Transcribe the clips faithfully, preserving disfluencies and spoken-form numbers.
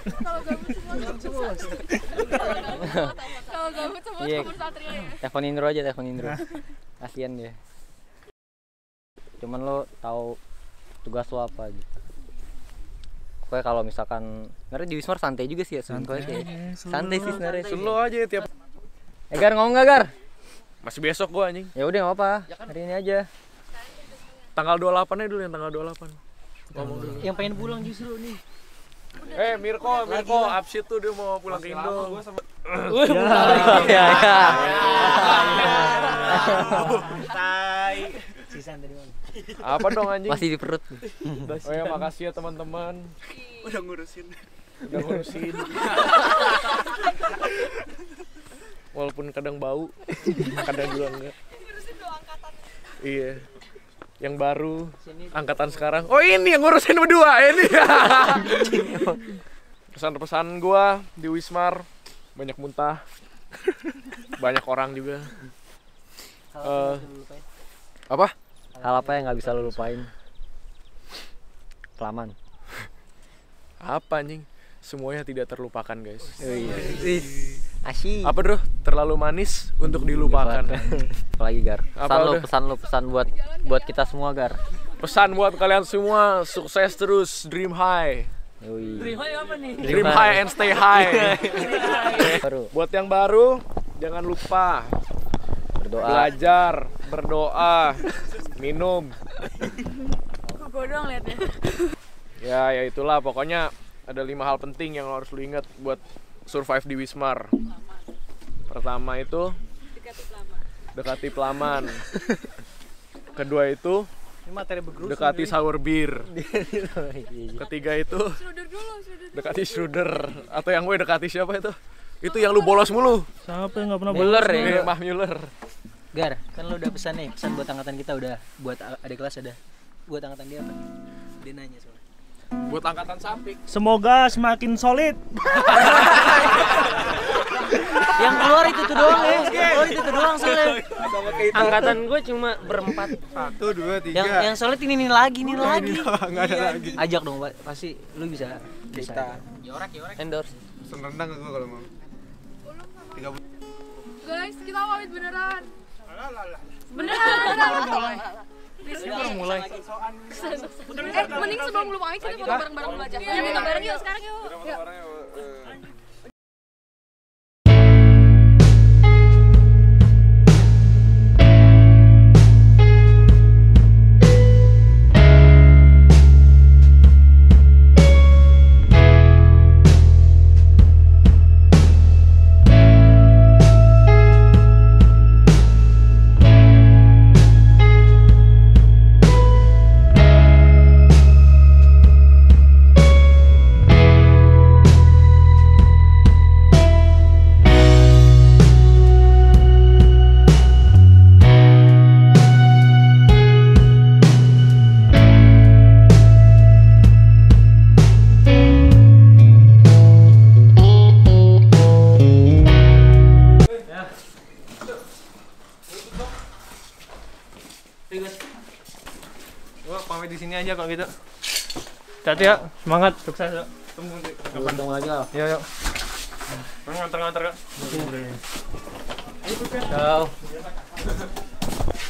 Kalau gabut semua nomor Satria. Kalau gabut semua nomor Satria ya. Telepon Indro aja, telepon Indro. Asyian dia. Cuman lo tahu tugas lo apa gitu. Pokoknya kalau misalkan sebenarnya di Wismar santai juga sih ya, santai sih. Santai sih sebenarnya. Slow aja tiap. Edgar ngomong enggak, Gar? Masih besok gua anjing. Ya udah enggak apa-apa. Hari ini aja. Tanggal dua puluh delapan aja dulu, yang tanggal dua puluh delapan. Ngomong dulu. Yang pengen pulang justru nih. Eh, hey, Mirko, Mirko abis itu dia mau pulang ke Indo. Ya. Tai. Sisan tadi mana? Apa dong anjing? Masih di perut. Oh ya, makasih ya teman-teman. Udah ngurusin. Udah ngurusin. Walaupun kadang bau, kadang juga enggak. Ngurusin dua angkatan. Iya. Yang baru, angkatan sekarang. Oh ini yang ngurusin berdua ini. Pesan-pesan gua di Wismar banyak muntah, banyak orang juga. Uh, apa? Hal apa yang nggak bisa lu lupain? Kelaman. Apa anjing? Semuanya tidak terlupakan guys. Oh, iya. Asyik. Apa bro? Terlalu manis untuk dilupakan. Apalagi Gar. Pesan Apa lo, udah? pesan lo, pesan buat buat kita semua Gar. Pesan buat kalian semua, sukses terus, dream high. Yui. Dream high apa nih? Dream, dream high and stay high. Buat yang baru, jangan lupa berdoa. Belajar, berdoa, minum. Kok godong liatnya. Ya, ya itulah pokoknya ada lima hal penting yang lo harus lo ingat buat survive di Wismar. Pertama itu dekati pelaman. Kedua itu dekati sour beer. Ketiga itu dekati Schroeder. Atau yang gue dekati siapa itu? Itu yang lu bolos mulu. Siapa yang nggak pernah bolos? Ya? Mah Müller. Gar, kan lu udah pesan nih, pesan buat angkatan kita udah, buat adik kelas ada. Buat angkatan dia apa? Dia nanya soalnya. Buat angkatan samping, semoga semakin solid. Yang keluar itu tuh doang ya, keluar itu tuh doang soalnya. Angkatan gue cuma berempat. Satu, dua, tiga. Yang, yang solid ini nih lagi, nih lagi. Nggak ada lagi. Ajak dong, pasti lu bisa. Kita. Yorek, yorek. Endorse. Pesen rendang gue kalau mau. Guys, kita pamit beneran. Beneran, beneran. Udah mulai. Eh, mending sebelum lu pamit kita foto bareng-bareng dulu aja. Yuk, foto bareng yuk sekarang yuk. Aja kalau gitu. Hati-hati ya, semangat, sukses ya. Tunggu nanti. Ketemu lagi lah. Iya, yuk. Nganter-nganter, Kak. Ciao.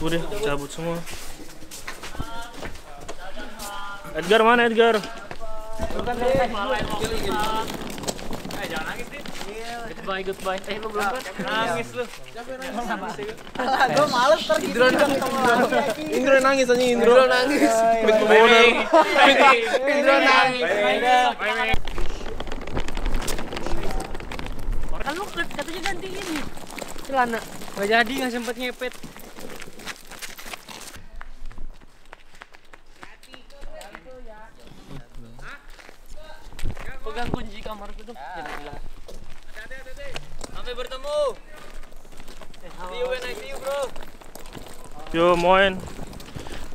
Udah, cabut semua. Edgar mana, Edgar? Eh, jangan nangis, Dit. Goodbye, goodbye. Eh, lu belum kan? Nangis lu. Alah, gue males ntar Indro nangis. Indro nangis aja, Indro nangis. Indro nangis. Kan lu katanya gantiin nih celana. Gak jadi, gak sempet ngepet. Pegang kunci kamar itu. Sampai bertemu. See you when I see you, bro. Yo, moin.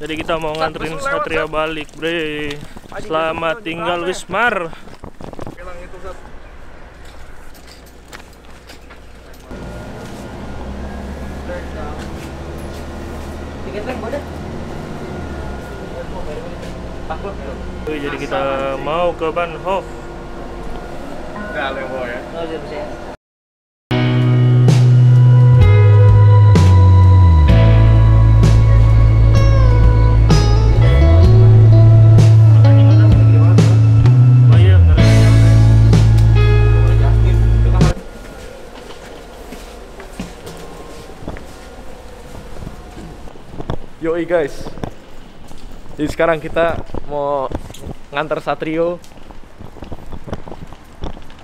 Jadi kita mau nganterin Satria balik, bre. Selamat tinggal Wismar. Jadi kita mau ke Bahnhof. Ja, dat is mooi hè. Dat is het. Yoi guys, jadi sekarang kita mau nganter Satrio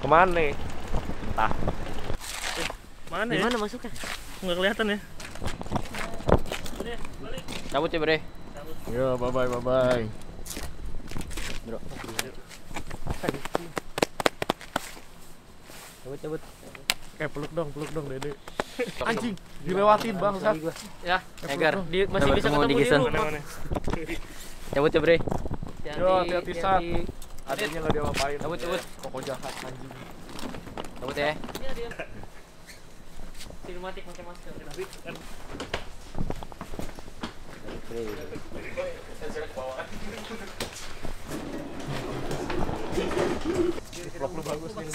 kemana nih? Entah eh, mana ya? Gimana masuknya? Nggak kelihatan ya? Bre, balik cabut ya bre? Cabut yo, bye bye bye bye bro. Cabut cabut eh peluk dong, peluk dong dede. Anjing, dilewatin bangsat. Ya, Edgar, di, masih bisa ketemu di rumah. Cabut ya, Bre. Yo, hati-hati Sat. Adanya enggak diapa-apain. Cabut, cabut. Koko jahat anjing. Cabut ya. Silumatik pakai masker. Vlog lu bagus nih.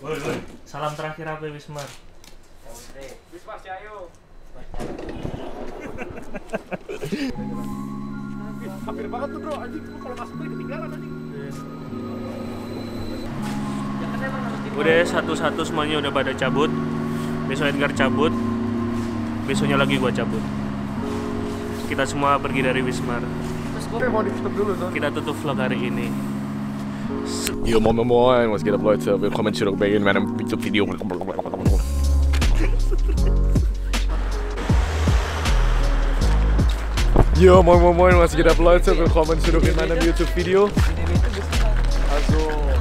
Woy, woy. Salam terakhir apa ya Wismar? Wismar Cayo. Hampir banget tuh bro, anjing kalau masuk tadi ketinggalan anjing. Udah satu-satu semuanya udah pada cabut. Besok Edgar cabut. Besoknya lagi gua cabut. Kita semua pergi dari Wismar. Oke, mau ditutup dulu tuh. Kita tutup vlog hari ini. Yo, moin moin, was geht ab Leute? Willkommen zurück bei meinem YouTube-Video. Yo, moin moin moin, was geht ab Leute? Willkommen zurück in meinem YouTube-Video. Also,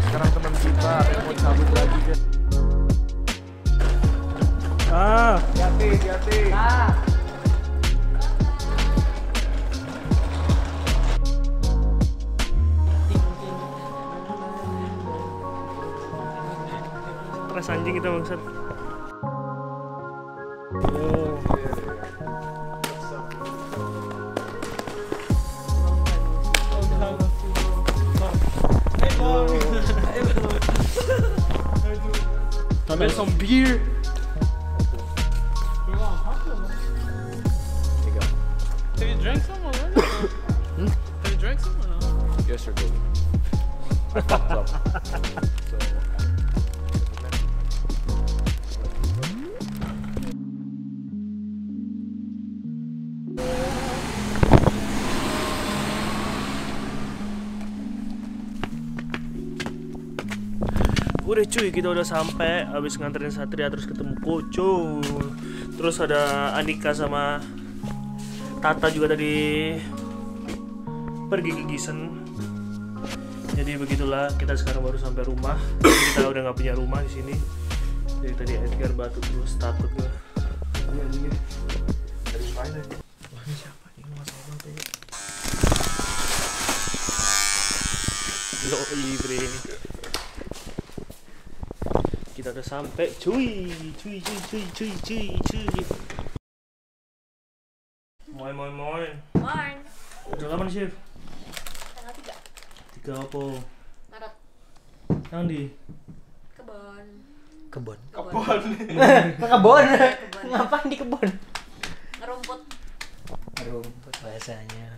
sekarang teman kita mau cabut lagi guys. Ah, hati hati. Ah. Anjing kita maksud. Oh. Também some beer. Have you drank some or no? Have you drank some or no? Yes, sir. I fucked up. Udah cuy, kita udah sampai habis nganterin Satria, terus ketemu Kocu, terus ada Anika sama Tata juga tadi pergi ke Gießen. Jadi begitulah, kita sekarang baru sampai rumah. Kita udah nggak punya rumah di sini. Jadi tadi Edgar batuk terus, takut gue. Dari mana? Wah ini siapa? Ini masalah banget ya. Yoi bre, kita udah sampai cuy cuy cuy cuy cuy cuy cuy. Moin moin moin. Moin. Udah kapan shift? Tanggal tiga. Tiga apa? Maret. Yang di? Kebon. Kebon. Kebon. Kebon. Ngapain di kebon? Ngerumput. Ngerumput biasanya.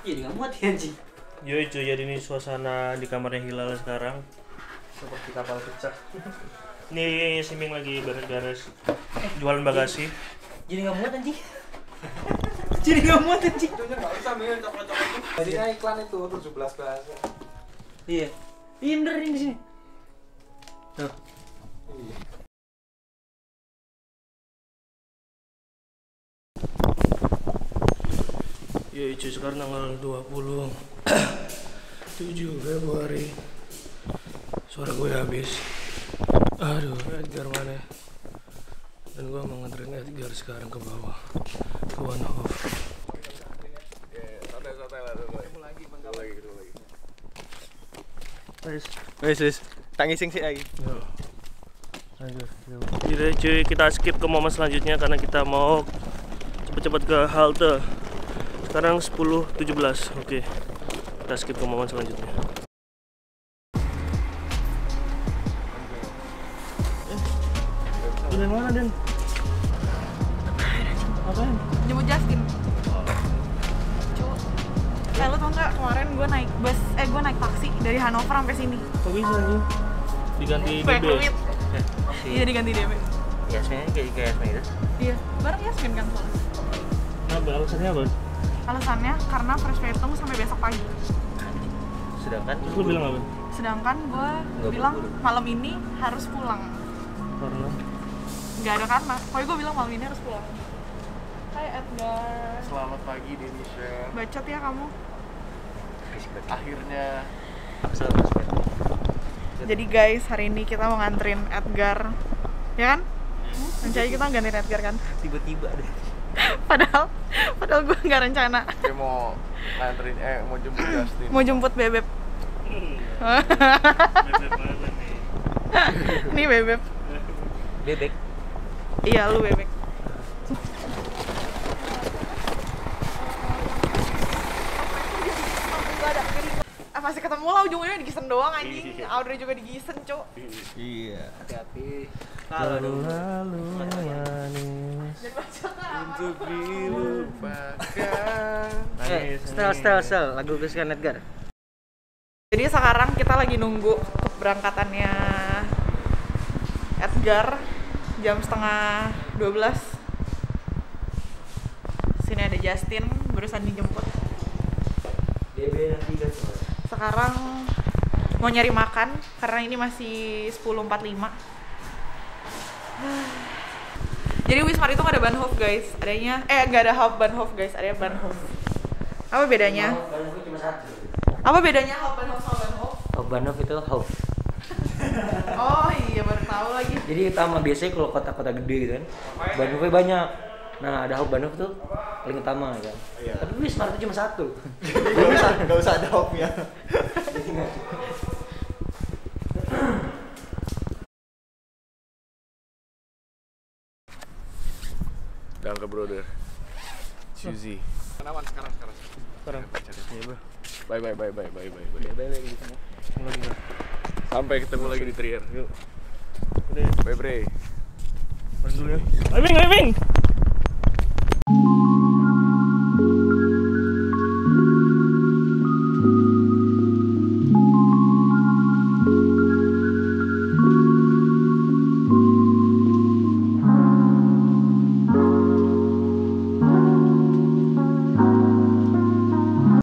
Iya nggak muat ya anjing. Yoi cuy, jadi ini suasana di kamarnya Hilal sekarang. Seperti kapal pecah. Nih Siming lagi beres-beres jualan bagasi. Jadi nggak muat anjing. Jadi nggak muat anjing. Tentunya nggak usah milih coklat-coklat itu. Jadi iklan itu tujuh belas bahasa. Iya. Inder ini di sini. Tuh. Yoi cuy, sekarang tanggal dua puluh tujuh Februari. Suara gue habis. Aduh, Edgar mana? Dan gue mau nganterin Edgar sekarang ke bawah, ke Bahnhof. Guys, guys, tangisin sih lagi. Jadi cuy, kita skip ke momen selanjutnya karena kita mau cepet-cepet ke halte. Sekarang sepuluh lewat tujuh belas. Oke, kita skip kemauan selanjutnya. Eh, dari mana, Den? Apaan? Jemput Justin. Eh, lo tau nggak kemarin gue naik bus, eh gue naik taksi dari Hannover sampai sini. Kok bisa nih? Diganti D B. Eh, si... Iya diganti D B. Yasmin kayak kayak Yasmin itu. Iya, bareng Yasmin kan soalnya. Nah, alasannya apa? Alasannya karena fresh payment sampai besok pagi. Sedangkan lu bilang apa? Sedangkan gue bilang buru. Malam ini harus pulang. Karena? Gak ada karena. Pokoknya gue bilang malam ini harus pulang. Hai Edgar. Selamat pagi Denisha. Bacot ya kamu. Akhirnya jadi guys, hari ini kita mau nganterin Edgar, ya kan? Rencana kita gantiin Edgar kan? Tiba-tiba deh. padahal, padahal gue nggak rencana. Dia mau nganterin, eh mau jemput Justin. Mau jemput Bebep. Ini Bebep. Bebek. Iya lu Bebek. Masih ketemu lah, ujungnya di Gießen doang anjing. Audrey juga di Gießen, Cuk. Iya. Hati-hati. Lalu lalu manis. Untuk dilupakan. Nangis. Stel stel stel lagu Gießen Edgar. Jadi sekarang kita lagi nunggu keberangkatannya Edgar jam setengah dua belas. Sini ada Justin barusan dijemput. D B nanti guys. Sekarang mau nyari makan karena ini masih sepuluh lewat empat puluh lima. Jadi Wismar itu nggak ada Bahnhof guys, adanya eh nggak ada Hauptbahnhof guys, adanya Bahnhof. Apa bedanya? Apa bedanya Hauptbahnhof sama Bahnhof? Hauptbahnhof itu Haupt. Oh iya baru tahu lagi. Jadi utama biasanya kalau kota-kota gede gitu kan, Bahnhofnya banyak. Nah ada Hauptbahnhof tuh paling utama kan. Iya. Tapi Wismar itu cuma satu. Gak usah, gak usah ada Hauptnya. Dangka brother. Suzy. Kenalan sekarang sekarang. Sekarang. Iya bro. Bye bye bye bye bye bye bye. Bye bye gitu semua. Sampai ketemu lagi di Trier. Yuk. Bye bre. Pergi dulu ya. Wing wing.